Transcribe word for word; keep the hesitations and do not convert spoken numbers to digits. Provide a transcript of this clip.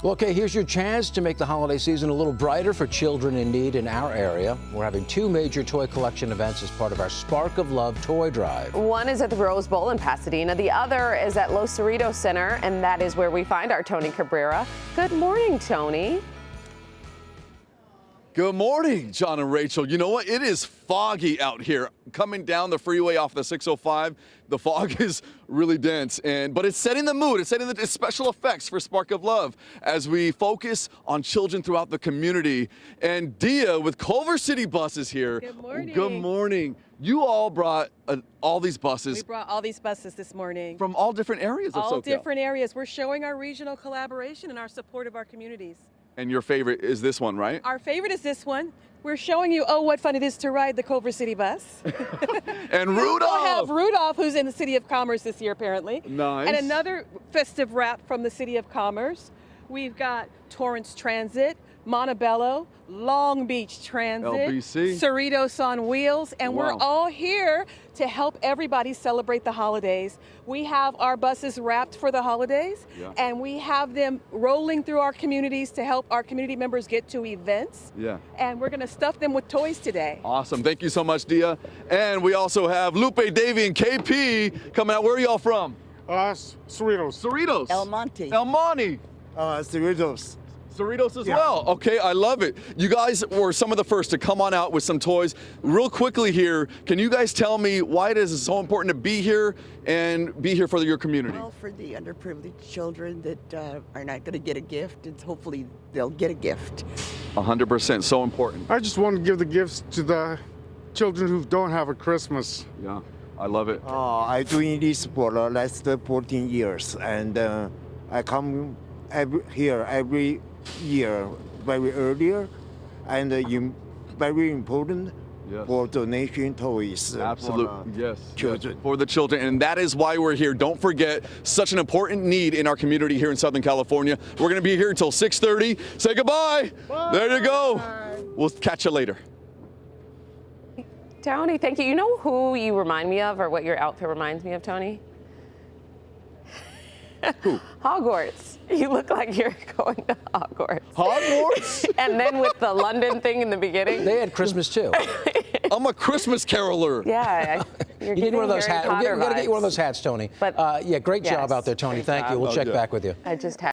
Well, okay, here's your chance to make the holiday season a little brighter for children in need in our area. We're having two major toy collection events as part of our Spark of Love toy drive. One is at the Rose Bowl in Pasadena. The other is at Los Cerritos Center, and that is where we find our Tony Cabrera. Good morning, Tony. Good morning, John and Rachel. You know what? It is foggy out here. Coming down the freeway off the six oh five, the fog is really dense, and but it's setting the mood. It's setting the it's special effects for Spark of Love as we focus on children throughout the community. And Dia with Culver City buses here. Good morning. Good morning. You all brought uh, all these buses. We brought all these buses this morning. From all different areas of SoCal. All different areas. We're showing our regional collaboration and our support of our communities. And your favorite is this one, right? Our favorite is this one. We're showing you, oh, what fun it is to ride the Culver City bus. And Rudolph! We'll have Rudolph, who's in the City of Commerce this year, apparently. Nice. And another festive wrap from the City of Commerce. We've got Torrance Transit, Montebello, Long Beach Transit, L B C. Cerritos on Wheels, and wow. We're all here to help everybody celebrate the holidays. We have our buses wrapped for the holidays, yeah. And we have them rolling through our communities to help our community members get to events. Yeah. And we're gonna stuff them with toys today. Awesome, thank you so much, Dia. And we also have Lupe, Davey, and K P coming out. Where are y'all from? Uh, Cerritos. Cerritos. El Monte. El Monte. Uh, Cerritos. Cerritos as yeah. well. Okay, I love it. You guys were some of the first to come on out with some toys. Real quickly here, can you guys tell me why it is so important to be here and be here for your community? Well, for the underprivileged children that uh, are not going to get a gift, and hopefully they'll get a gift. one hundred percent, so important. I just want to give the gifts to the children who don't have a Christmas. Yeah, I love it. Uh, I doing this for the last fourteen years, and uh, I come every, here every year very earlier, and uh, very important yes. for donation toys. Uh, Absolutely, yes. Children. Yes. For the children, and that is why we're here. Don't forget, such an important need in our community here in Southern California. We're gonna be here until six thirty. Say goodbye. Bye. There you go. Bye. We'll catch you later. Tony, thank you. You know who you remind me of, or what your outfit reminds me of, Tony? Who? Hogwarts. You look like you're going to Hogwarts. Hogwarts? And then with the London thing in the beginning. They had Christmas too. I'm a Christmas caroler. Yeah. I, you're you need one of those hats. We're going to get you one of those hats, Tony. But, uh, yeah, great yes. job out there, Tony. Thank you. We'll check back with you. I just had